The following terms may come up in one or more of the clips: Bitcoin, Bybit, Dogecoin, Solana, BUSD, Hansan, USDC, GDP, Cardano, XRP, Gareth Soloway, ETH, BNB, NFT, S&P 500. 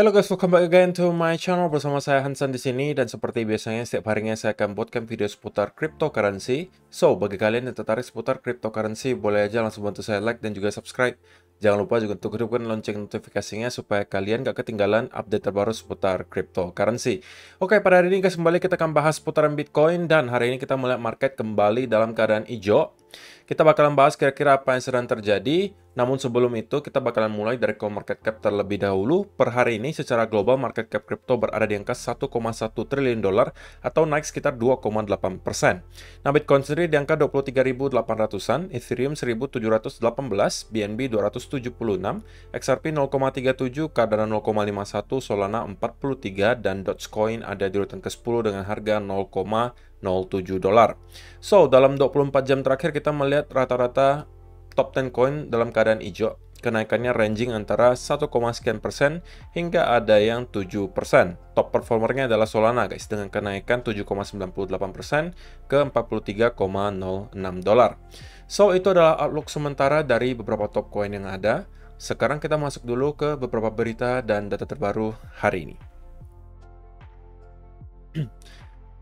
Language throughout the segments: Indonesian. Halo guys, welcome back again to my channel. Bersama saya Hansan di sini, dan seperti biasanya setiap harinya saya akan buatkan video seputar cryptocurrency. So, bagi kalian yang tertarik seputar cryptocurrency, boleh aja langsung bantu saya like dan juga subscribe. Jangan lupa juga untuk hidupkan lonceng notifikasinya supaya kalian gak ketinggalan update terbaru seputar cryptocurrency. Oke, pada hari ini guys, kembali kita akan bahas seputaran Bitcoin, dan hari ini kita melihat market kembali dalam keadaan hijau. Kita bakalan bahas kira-kira apa yang sedang terjadi. Namun sebelum itu, kita bakalan mulai dari coin market cap terlebih dahulu. Per hari ini secara global market cap kripto berada di angka 1,1 triliun dolar atau naik sekitar 2,8%. Nah, Bitcoin sendiri di angka 23.800-an, Ethereum 1.718, BNB 276, XRP 0,37, Cardano 0,51, Solana 43, dan Dogecoin ada di urutan ke-10 dengan harga 0,07 dolar. So, dalam 24 jam terakhir kita melihat rata-rata top 10 coin dalam keadaan hijau. Kenaikannya ranging antara 1,sekian% hingga ada yang 7%. Top performernya adalah Solana guys, dengan kenaikan 7,98% ke 43,06 dolar. So, itu adalah outlook sementara dari beberapa top coin yang ada. Sekarang kita masuk dulu ke beberapa berita dan data terbaru hari ini.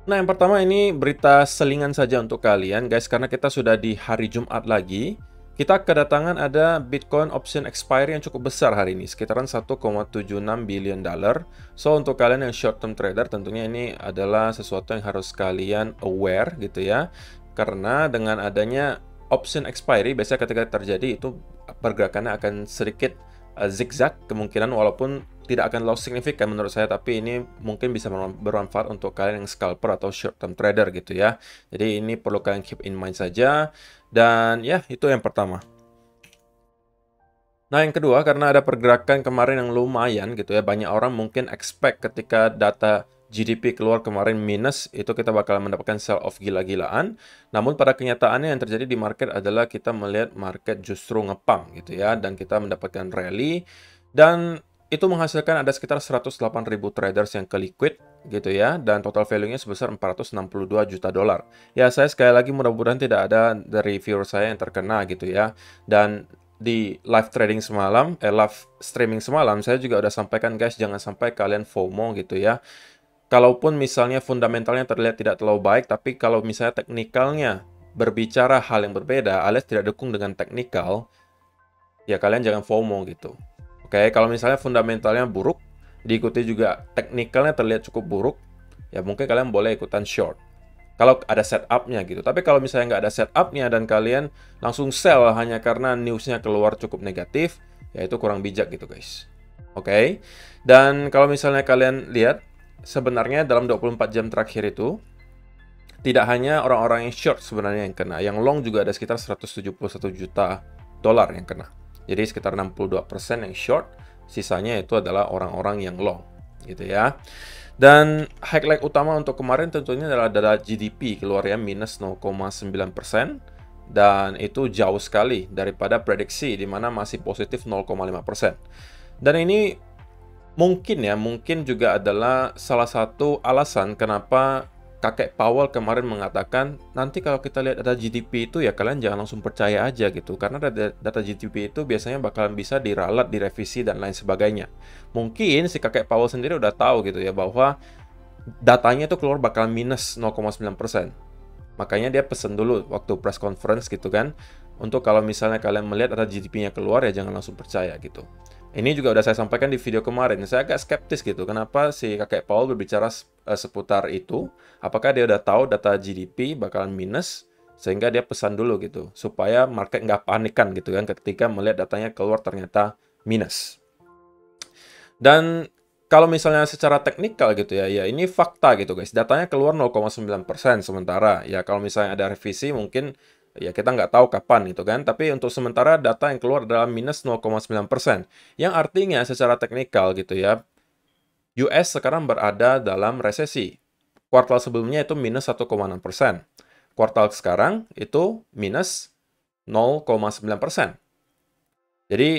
Nah, yang pertama ini berita selingan saja untuk kalian guys, karena kita sudah di hari Jumat lagi. Kita kedatangan ada Bitcoin option expiry yang cukup besar hari ini, sekitaran 1,76 billion dollar. So, untuk kalian yang short term trader, tentunya ini adalah sesuatu yang harus kalian aware gitu ya. Karena dengan adanya option expiry, biasanya ketika terjadi itu pergerakannya akan sedikit zigzag kemungkinan, walaupun tidak akan loss signifikan menurut saya, tapi ini mungkin bisa bermanfaat untuk kalian yang scalper atau short term trader gitu ya. Jadi ini perlu kalian keep in mind saja, dan ya itu yang pertama. Nah, yang kedua, karena ada pergerakan kemarin yang lumayan gitu ya, banyak orang mungkin expect ketika data GDP keluar kemarin minus, itu kita bakal mendapatkan sell off gila-gilaan. Namun pada kenyataannya yang terjadi di market adalah kita melihat market justru ngepump gitu ya, dan kita mendapatkan rally, dan itu menghasilkan ada sekitar 108.000 traders yang ke liquid gitu ya, dan total value-nya sebesar 462 juta dolar. Ya, saya sekali lagi mudah-mudahan tidak ada dari viewer saya yang terkena gitu ya. Dan di live trading semalam, live streaming semalam, saya juga udah sampaikan guys, jangan sampai kalian FOMO gitu ya. Kalaupun misalnya fundamentalnya terlihat tidak terlalu baik, tapi kalau misalnya teknikalnya berbicara hal yang berbeda alias tidak dukung dengan teknikal, ya kalian jangan FOMO gitu. Oke, kalau misalnya fundamentalnya buruk, diikuti juga teknikalnya terlihat cukup buruk, ya mungkin kalian boleh ikutan short. Kalau ada setupnya gitu, tapi kalau misalnya nggak ada setupnya dan kalian langsung sell hanya karena newsnya keluar cukup negatif, ya itu kurang bijak gitu guys. Oke, dan kalau misalnya kalian lihat, sebenarnya dalam 24 jam terakhir itu, tidak hanya orang-orang yang short sebenarnya yang kena, yang long juga ada sekitar 171 juta dolar yang kena. Jadi sekitar 62% yang short, sisanya itu adalah orang-orang yang long gitu ya. Dan highlight utama untuk kemarin tentunya adalah GDP keluar ya, minus 0,9%, dan itu jauh sekali daripada prediksi di mana masih positif 0,5%. Dan ini mungkin ya, mungkin juga adalah salah satu alasan kenapa Kakek Powell kemarin mengatakan, nanti kalau kita lihat data GDP itu ya kalian jangan langsung percaya aja gitu. Karena data GDP itu biasanya bakalan bisa diralat, direvisi, dan lain sebagainya. Mungkin si Kakek Powell sendiri udah tahu gitu ya, bahwa datanya itu keluar bakalan minus 0,9%. Makanya dia pesen dulu waktu press conference gitu kan, untuk kalau misalnya kalian melihat data GDP-nya keluar ya jangan langsung percaya gitu. Ini juga udah saya sampaikan di video kemarin. Saya agak skeptis gitu, kenapa si Kakek Powell berbicara seputar itu. Apakah dia udah tahu data GDP bakalan minus, sehingga dia pesan dulu gitu, supaya market nggak panikan gitu kan, ketika melihat datanya keluar ternyata minus. Dan kalau misalnya secara teknikal gitu ya, ya ini fakta gitu guys, datanya keluar 0,9% sementara. Ya kalau misalnya ada revisi mungkin, ya kita nggak tahu kapan gitu kan, tapi untuk sementara data yang keluar adalah minus 0,9%. Yang artinya secara teknikal gitu ya, US sekarang berada dalam resesi. Kuartal sebelumnya itu minus 1,6%. Kuartal sekarang itu minus 0,9%. Jadi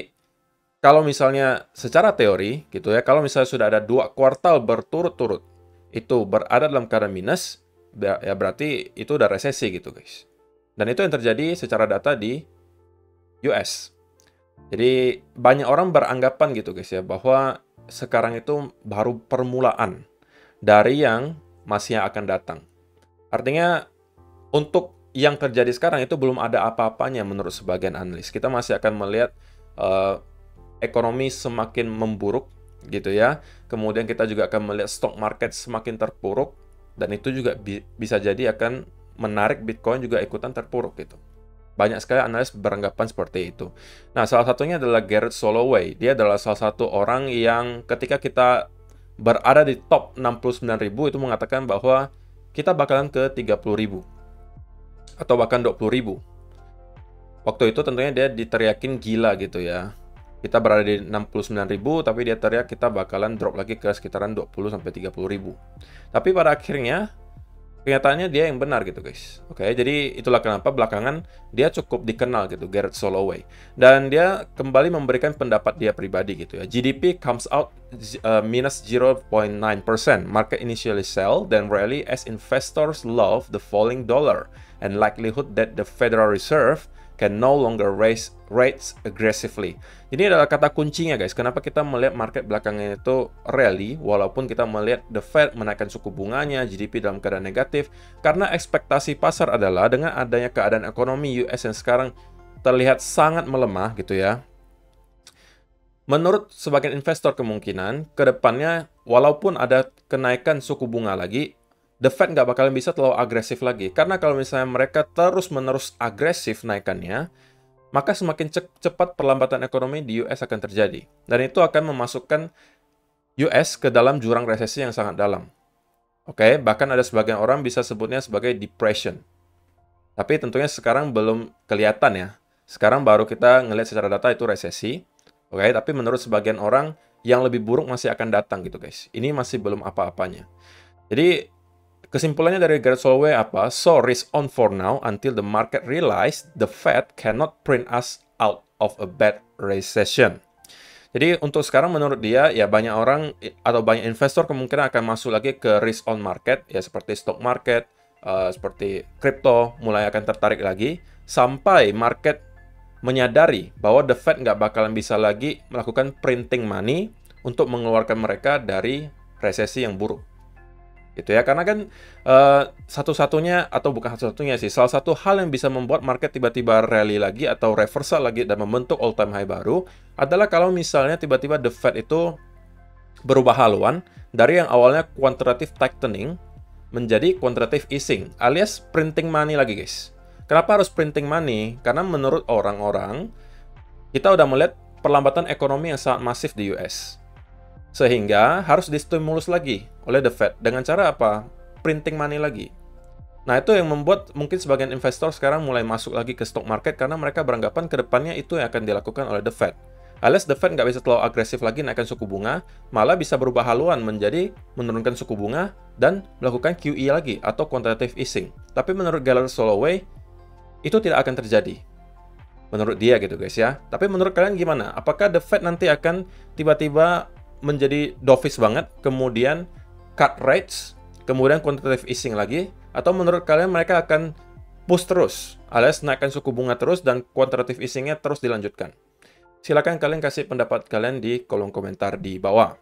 kalau misalnya secara teori gitu ya, kalau misalnya sudah ada 2 kuartal berturut-turut itu berada dalam keadaan minus, ya berarti itu udah resesi gitu guys. Dan itu yang terjadi secara data di US. Jadi banyak orang beranggapan gitu guys ya, bahwa sekarang itu baru permulaan dari yang masih akan datang. Artinya untuk yang terjadi sekarang itu belum ada apa-apanya menurut sebagian analis. Kita masih akan melihat ekonomi semakin memburuk gitu ya. Kemudian kita juga akan melihat stock market semakin terpuruk, dan itu juga bisa jadi akan menarik Bitcoin juga ikutan terpuruk gitu. Banyak sekali analis beranggapan seperti itu. Nah, salah satunya adalah Gareth Soloway. Dia adalah salah satu orang yang ketika kita berada di top 69.000 itu mengatakan bahwa kita bakalan ke 30.000 atau bahkan 20.000. Waktu itu tentunya dia diteriakin gila gitu ya. Kita berada di 69.000 tapi dia teriak kita bakalan drop lagi ke sekitaran 20 sampai 30.000. Tapi pada akhirnya kenyataannya dia yang benar gitu guys. Oke, jadi itulah kenapa belakangan dia cukup dikenal gitu, Gareth Soloway. Dan dia kembali memberikan pendapat dia pribadi gitu ya. GDP comes out minus 0.9%. Market initially sell then rally as investors love the falling dollar and likelihood that the Federal Reserve can no longer raise rates aggressively. Ini adalah kata kuncinya guys. Kenapa kita melihat market belakangan itu rally walaupun kita melihat the Fed menaikkan suku bunganya, GDP dalam keadaan negatif? Karena ekspektasi pasar adalah dengan adanya keadaan ekonomi US yang sekarang terlihat sangat melemah gitu ya. Menurut sebagian investor kemungkinan kedepannya walaupun ada kenaikan suku bunga lagi, the Fed nggak bakalan bisa terlalu agresif lagi. Karena kalau misalnya mereka terus-menerus agresif naikannya, maka semakin cepat perlambatan ekonomi di US akan terjadi. Dan itu akan memasukkan US ke dalam jurang resesi yang sangat dalam. Oke, bahkan ada sebagian orang bisa sebutnya sebagai depression. Tapi tentunya sekarang belum kelihatan ya. Sekarang baru kita ngelihat secara data itu resesi. Oke, tapi menurut sebagian orang yang lebih buruk masih akan datang gitu guys. Ini masih belum apa-apanya. Jadi kesimpulannya dari Gareth Soloway apa? So risk on for now until the market realize the Fed cannot print us out of a bad recession. Jadi untuk sekarang menurut dia ya banyak orang atau banyak investor kemungkinan akan masuk lagi ke risk on market ya, seperti stock market, seperti crypto mulai akan tertarik lagi sampai market menyadari bahwa the Fed nggak bakalan bisa lagi melakukan printing money untuk mengeluarkan mereka dari resesi yang buruk. Gitu ya, karena kan satu-satunya atau bukan satu-satunya sih, salah satu hal yang bisa membuat market tiba-tiba rally lagi atau reversal lagi dan membentuk all time high baru adalah kalau misalnya tiba-tiba the Fed itu berubah haluan dari yang awalnya quantitative tightening menjadi quantitative easing alias printing money lagi guys. Kenapa harus printing money? Karena menurut orang-orang kita udah melihat perlambatan ekonomi yang sangat masif di US. Sehingga harus distimulus lagi oleh the Fed. Dengan cara apa? Printing money lagi. Nah, itu yang membuat mungkin sebagian investor sekarang mulai masuk lagi ke stock market karena mereka beranggapan ke depannya itu yang akan dilakukan oleh the Fed. Alias the Fed nggak bisa terlalu agresif lagi naikkan suku bunga, malah bisa berubah haluan menjadi menurunkan suku bunga dan melakukan QE lagi atau quantitative easing. Tapi menurut Gareth Soloway, itu tidak akan terjadi. Menurut dia gitu guys ya. Tapi menurut kalian gimana? Apakah the Fed nanti akan tiba-tiba menjadi dovish banget, kemudian cut rates, kemudian quantitative easing lagi, atau menurut kalian mereka akan push terus, alias naikkan suku bunga terus dan quantitative easingnya terus dilanjutkan? Silahkan kalian kasih pendapat kalian di kolom komentar di bawah.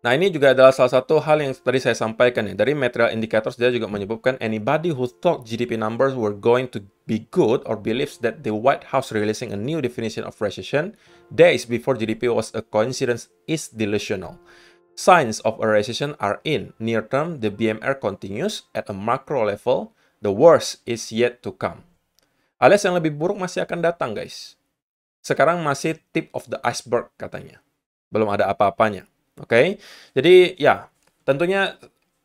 Nah, ini juga adalah salah satu hal yang tadi saya sampaikan ya. Dari material indicators dia juga menyebutkan anybody who thought GDP numbers were going to be good or believes that the White House releasing a new definition of recession days before GDP was a coincidence is delusional. Signs of a recession are in near term, the BMR continues at a macro level, the worst is yet to come. Alias yang lebih buruk masih akan datang guys. Sekarang masih tip of the iceberg katanya. Belum ada apa-apanya. Oke, jadi ya tentunya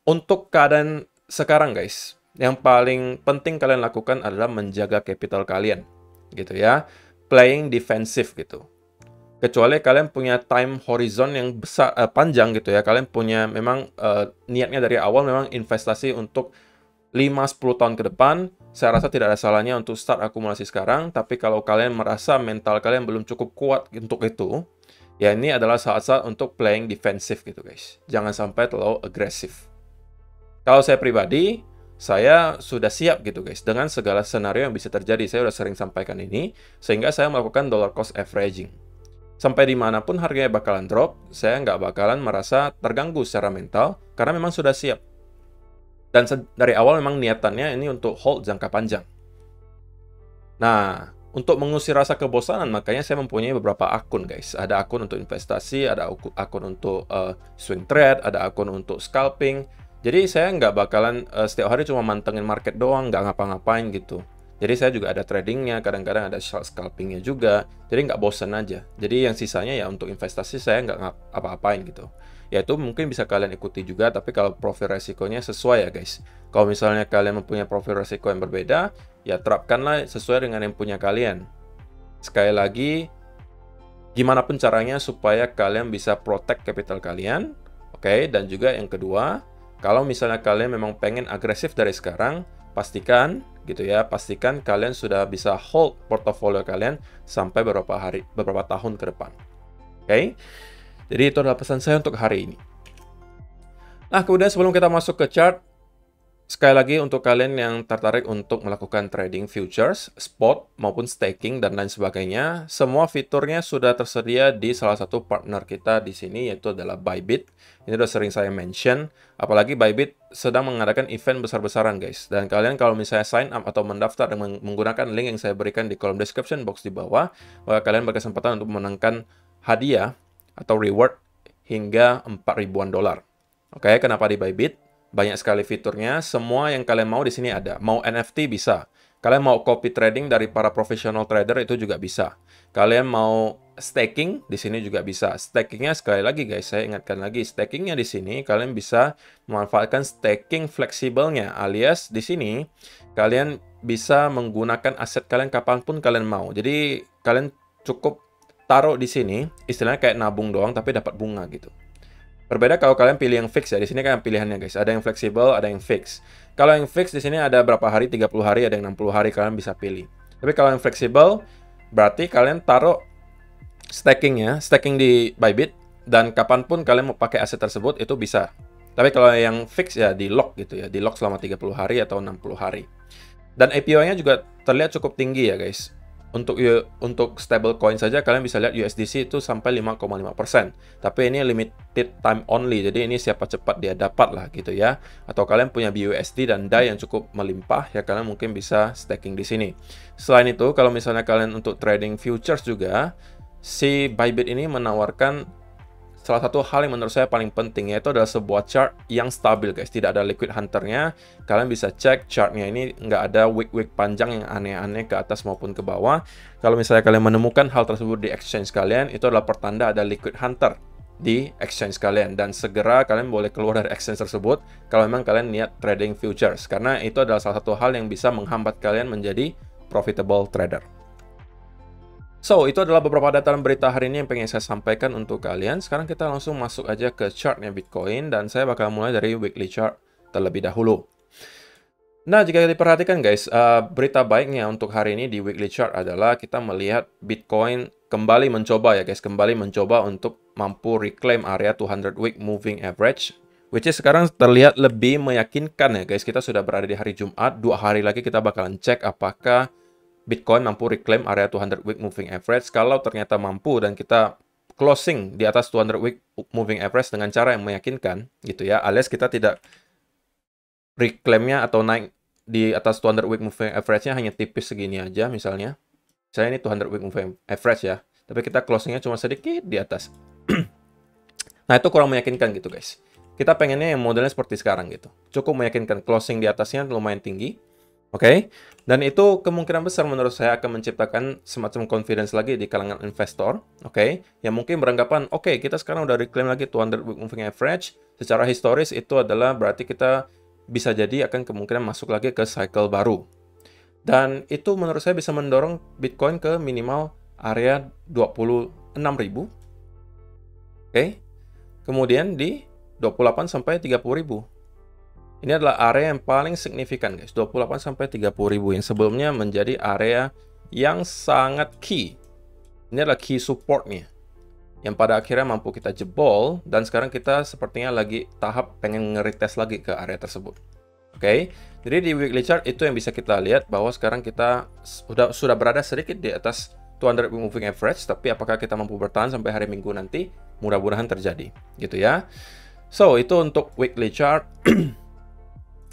untuk keadaan sekarang guys, yang paling penting kalian lakukan adalah menjaga capital kalian gitu ya, playing defensive gitu. Kecuali kalian punya time horizon yang besar panjang gitu ya, kalian punya memang niatnya dari awal memang investasi untuk 5-10 tahun ke depan, saya rasa tidak ada salahnya untuk start akumulasi sekarang. Tapi kalau kalian merasa mental kalian belum cukup kuat untuk itu, ya ini adalah saat-saat untuk playing defensive gitu guys. Jangan sampai terlalu agresif. Kalau saya pribadi, saya sudah siap gitu guys dengan segala skenario yang bisa terjadi. Saya sudah sering sampaikan ini, sehingga saya melakukan dollar cost averaging. Sampai dimanapun harganya bakalan drop, saya nggak bakalan merasa terganggu secara mental karena memang sudah siap. Dan dari awal memang niatannya ini untuk hold jangka panjang. Nah, untuk mengusir rasa kebosanan, makanya saya mempunyai beberapa akun, guys. Ada akun untuk investasi, ada akun untuk swing trade, ada akun untuk scalping. Jadi saya nggak bakalan setiap hari cuma mantengin market doang, nggak ngapa-ngapain gitu. Jadi saya juga ada tradingnya, kadang-kadang ada scalpingnya juga. Jadi nggak bosan aja. Jadi yang sisanya ya untuk investasi saya nggak apa-apain gitu. Yaitu mungkin bisa kalian ikuti juga, tapi kalau profil resikonya sesuai ya guys. Kalau misalnya kalian mempunyai profil resiko yang berbeda, ya terapkanlah sesuai dengan yang punya kalian. Sekali lagi, gimana pun caranya supaya kalian bisa protect capital kalian. Oke, dan juga yang kedua, kalau misalnya kalian memang pengen agresif dari sekarang, pastikan gitu ya, pastikan kalian sudah bisa hold portofolio kalian sampai beberapa tahun ke depan. Oke, jadi itu adalah pesan saya untuk hari ini. Nah, kemudian sebelum kita masuk ke chart, sekali lagi untuk kalian yang tertarik untuk melakukan trading futures, spot maupun staking dan lain sebagainya, semua fiturnya sudah tersedia di salah satu partner kita di sini, yaitu adalah Bybit. Ini udah sering saya mention, apalagi Bybit sedang mengadakan event besar-besaran guys. Dan kalian kalau misalnya sign up atau mendaftar dengan menggunakan link yang saya berikan di kolom description box di bawah, maka kalian berkesempatan untuk memenangkan hadiah atau reward hingga $4.000-an. Oke, kenapa di Bybit? Banyak sekali fiturnya, semua yang kalian mau di sini ada. Mau NFT bisa. Kalian mau copy trading dari para professional trader itu juga bisa. Kalian mau staking di sini juga bisa. Stakingnya sekali lagi guys, saya ingatkan lagi, stakingnya di sini kalian bisa memanfaatkan staking fleksibelnya, alias di sini kalian bisa menggunakan aset kalian kapanpun kalian mau. Jadi kalian cukup taruh di sini, istilahnya kayak nabung doang tapi dapat bunga gitu. Berbeda kalau kalian pilih yang fix ya, di sini kan pilihannya guys, ada yang fleksibel, ada yang fix. Kalau yang fix di sini ada berapa hari, 30 hari, ada yang 60 hari, kalian bisa pilih. Tapi kalau yang fleksibel, berarti kalian taruh stakingnya, staking di Bybit, dan kapanpun kalian mau pakai aset tersebut itu bisa. Tapi kalau yang fix ya di lock gitu ya, di lock selama 30 hari atau 60 hari. Dan APY-nya juga terlihat cukup tinggi ya guys. Untuk stablecoin saja kalian bisa lihat USDC itu sampai 5,5%. Tapi ini limited time only, jadi ini siapa cepat dia dapat lah gitu ya. Atau kalian punya BUSD dan DAI yang cukup melimpah ya, kalian mungkin bisa staking di sini. Selain itu, kalau misalnya kalian untuk trading futures juga, si Bybit ini menawarkan salah satu hal yang menurut saya paling penting, yaitu adalah sebuah chart yang stabil guys. Tidak ada liquid hunternya. Kalian bisa cek chartnya ini nggak ada wick-wick panjang yang aneh-aneh ke atas maupun ke bawah. Kalau misalnya kalian menemukan hal tersebut di exchange kalian, itu adalah pertanda ada liquid hunter di exchange kalian. Dan segera kalian boleh keluar dari exchange tersebut kalau memang kalian niat trading futures. Karena itu adalah salah satu hal yang bisa menghambat kalian menjadi profitable trader. So, itu adalah beberapa dataran berita hari ini yang pengen saya sampaikan untuk kalian. Sekarang kita langsung masuk aja ke chartnya Bitcoin, dan saya bakal mulai dari weekly chart terlebih dahulu. Nah, jika diperhatikan guys, berita baiknya untuk hari ini di weekly chart adalah kita melihat Bitcoin kembali mencoba ya guys, kembali mencoba untuk mampu reclaim area 200 week moving average, which is sekarang terlihat lebih meyakinkan ya guys. Kita sudah berada di hari Jumat, 2 hari lagi kita bakalan cek apakah Bitcoin mampu reclaim area 200 week moving average. Kalau ternyata mampu dan kita closing di atas 200 week moving average dengan cara yang meyakinkan gitu ya, alias kita tidak reclaimnya atau naik di atas 200 week moving average-nya hanya tipis segini aja misalnya. Saya ini 200 week moving average ya, tapi kita closingnya cuma sedikit di atas. Nah, itu kurang meyakinkan gitu guys. Kita pengennya yang modelnya seperti sekarang gitu. Cukup meyakinkan, closing di atasnya lumayan tinggi. Oke, dan itu kemungkinan besar menurut saya akan menciptakan semacam confidence lagi di kalangan investor. Oke, yang mungkin beranggapan, oke, kita sekarang udah reclaim lagi 200 week moving average. Secara historis itu adalah berarti kita bisa jadi akan kemungkinan masuk lagi ke cycle baru. Dan itu menurut saya bisa mendorong Bitcoin ke minimal area 26.000. Oke, kemudian di 28 sampai 30.000. Ini adalah area yang paling signifikan guys, 28 sampai 30.000 yang sebelumnya menjadi area yang sangat key. Ini adalah key supportnya yang pada akhirnya mampu kita jebol, dan sekarang kita sepertinya lagi tahap pengen ngeretest lagi ke area tersebut. Oke, jadi di weekly chart itu yang bisa kita lihat bahwa sekarang kita sudah berada sedikit di atas 200 moving average, tapi apakah kita mampu bertahan sampai hari Minggu nanti? Mudah-mudahan terjadi, gitu ya. So, itu untuk weekly chart.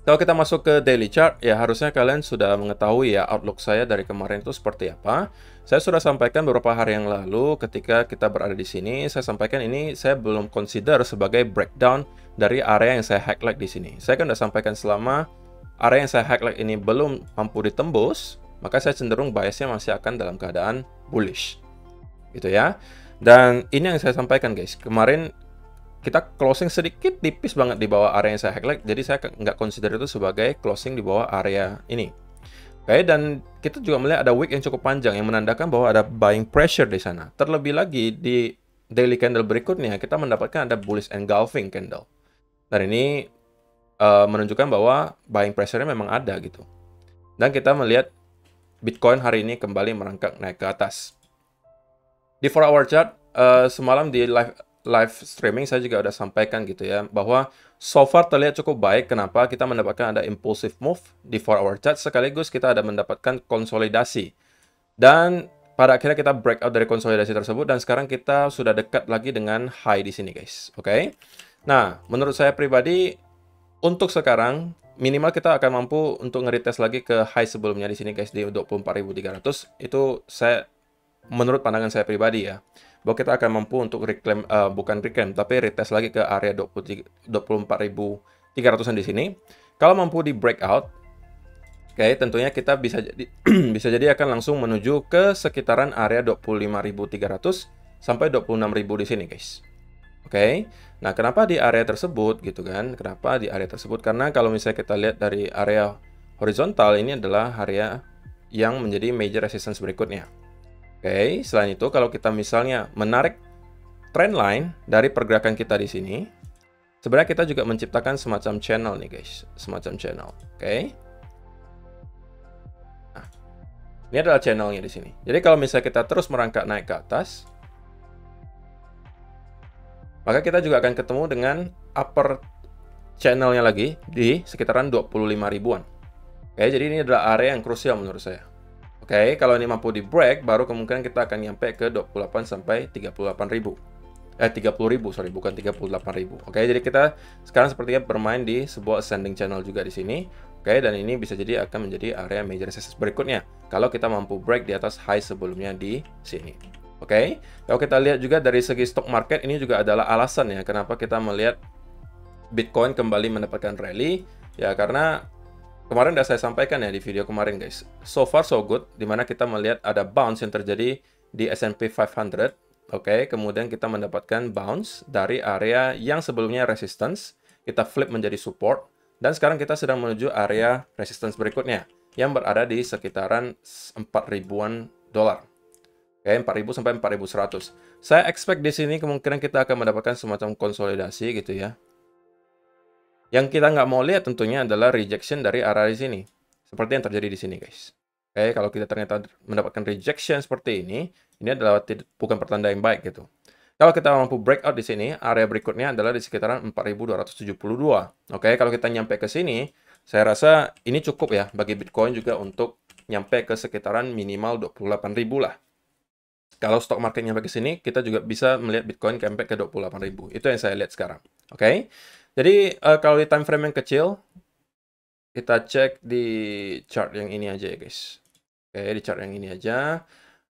Kalau kita masuk ke daily chart, ya harusnya kalian sudah mengetahui ya outlook saya dari kemarin itu seperti apa. Saya sudah sampaikan beberapa hari yang lalu ketika kita berada di sini, saya sampaikan ini saya belum consider sebagai breakdown dari area yang saya highlight di sini. Saya kan sudah sampaikan selama area yang saya highlight ini belum mampu ditembus, maka saya cenderung biasnya masih akan dalam keadaan bullish. Gitu ya. Dan ini yang saya sampaikan guys, kemarin kita closing sedikit tipis banget di bawah area yang saya highlight, jadi saya nggak consider itu sebagai closing di bawah area ini. Oke, dan kita juga melihat ada wick yang cukup panjang yang menandakan bahwa ada buying pressure di sana. Terlebih lagi di daily candle berikutnya kita mendapatkan ada bullish engulfing candle. Dan ini menunjukkan bahwa buying pressure-nya memang ada gitu. Dan kita melihat Bitcoin hari ini kembali merangkak naik ke atas. Di 4-hour chart semalam di live streaming saya juga udah sampaikan gitu ya, bahwa so far terlihat cukup baik. Kenapa? Kita mendapatkan ada impulsive move di 4-hour chart, sekaligus kita ada mendapatkan konsolidasi, dan pada akhirnya kita breakout dari konsolidasi tersebut, dan sekarang kita sudah dekat lagi dengan high di sini guys. Oke? Nah, menurut saya pribadi untuk sekarang minimal kita akan mampu untuk ngeretest lagi ke high sebelumnya di sini guys, di 24.300. itu saya menurut pandangan saya pribadi ya, bahwa kita akan mampu untuk reclaim, bukan reclaim tapi retest lagi ke area 24.300-an di sini. Kalau mampu di breakout, oke, tentunya kita bisa jadi akan langsung menuju ke sekitaran area 25.300 sampai 26.000 di sini guys. Oke. Nah, kenapa di area tersebut gitu kan? Kenapa di area tersebut? Karena kalau misalnya kita lihat dari area horizontal, ini adalah area yang menjadi major resistance berikutnya. Oke, selain itu kalau kita misalnya menarik trend line dari pergerakan kita di sini, sebenarnya kita juga menciptakan semacam channel nih guys, semacam channel. Oke. Nah, ini adalah channelnya di sini. Jadi kalau misalnya kita terus merangkak naik ke atas, maka kita juga akan ketemu dengan upper channelnya lagi di sekitaran 25.000-an. Oke, jadi ini adalah area yang krusial menurut saya. Oke, kalau ini mampu di break, baru kemungkinan kita akan nyampe ke 28 sampai 38.000. 30.000, sorry, bukan 38.000. Oke, jadi kita sekarang sepertinya bermain di sebuah ascending channel juga di sini. Oke, dan ini bisa jadi akan menjadi area major resistance berikutnya kalau kita mampu break di atas high sebelumnya di sini. Oke. Kalau kita lihat juga dari segi stock market, ini juga adalah alasan ya kenapa kita melihat Bitcoin kembali mendapatkan rally ya, karena kemarin udah saya sampaikan ya di video kemarin guys, so far so good, dimana kita melihat ada bounce yang terjadi di S&P 500, oke, kemudian kita mendapatkan bounce dari area yang sebelumnya resistance, kita flip menjadi support, dan sekarang kita sedang menuju area resistance berikutnya, yang berada di sekitaran 4.000-an dolar, oke, 4.000 sampai 4.100, saya expect di sini kemungkinan kita akan mendapatkan semacam konsolidasi gitu ya. Yang kita nggak mau lihat tentunya adalah rejection dari area di sini. Seperti yang terjadi di sini, guys. Oke, kalau kita ternyata mendapatkan rejection seperti ini adalah bukan pertanda yang baik, gitu. Kalau kita mampu breakout di sini, area berikutnya adalah di sekitaran 4.272. Oke, kalau kita nyampe ke sini, saya rasa ini cukup ya bagi Bitcoin juga untuk nyampe ke sekitaran minimal 28.000 lah. Kalau stock market nyampe ke sini, kita juga bisa melihat Bitcoin nyampe ke 28.000. Itu yang saya lihat sekarang. Oke. Jadi kalau di time frame yang kecil, kita cek di chart yang ini aja ya guys. Oke, di chart yang ini aja.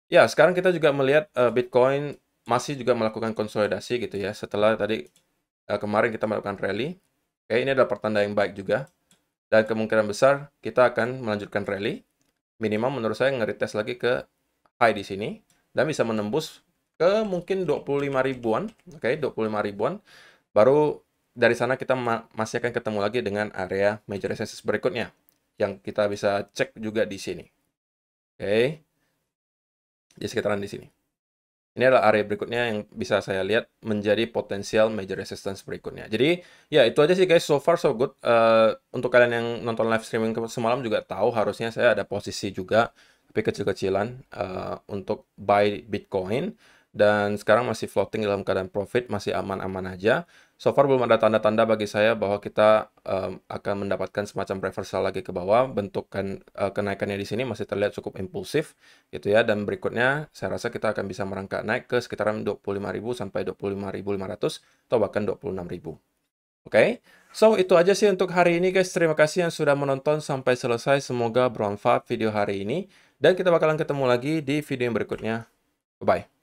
Ya, sekarang kita juga melihat Bitcoin masih juga melakukan konsolidasi gitu ya. Setelah tadi kemarin kita melakukan rally. Oke, ini adalah pertanda yang baik juga. Dan kemungkinan besar kita akan melanjutkan rally. Minimal menurut saya nge-retest lagi ke high di sini. Dan bisa menembus ke mungkin 25.000-an. Oke, 25.000-an. Baru dari sana kita masih akan ketemu lagi dengan area major resistance berikutnya yang kita bisa cek juga di sini. Oke. Di sekitaran di sini. Ini adalah area berikutnya yang bisa saya lihat menjadi potensial major resistance berikutnya. Jadi, ya itu aja sih guys, so far so good. Untuk kalian yang nonton live streaming semalam juga tahu harusnya saya ada posisi juga tapi kecil-kecilan untuk buy Bitcoin. dan sekarang masih floating dalam keadaan profit, masih aman-aman aja. So far belum ada tanda-tanda bagi saya bahwa kita akan mendapatkan semacam reversal lagi ke bawah. Bentukan kenaikannya di sini masih terlihat cukup impulsif gitu ya, dan berikutnya saya rasa kita akan bisa merangkak naik ke sekitaran 25.000 sampai 25.500 atau bahkan 26.000. Oke, so itu aja sih untuk hari ini guys. Terima kasih yang sudah menonton sampai selesai. Semoga bermanfaat video hari ini. Dan kita bakalan ketemu lagi di video yang berikutnya. Bye-bye.